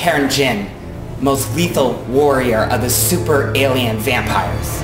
Taryn Jinn, most lethal warrior of the Super Alien Vampires.